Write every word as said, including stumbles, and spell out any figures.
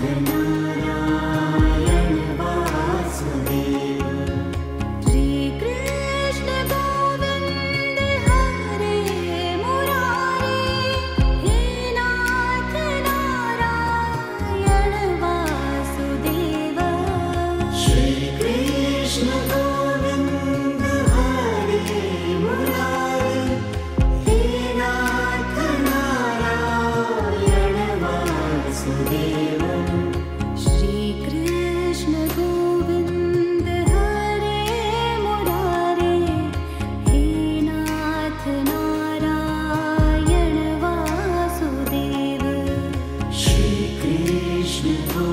Shri Krishna Govind Hare Murari, He Nath Narayan Vasudeva. Shri Krishna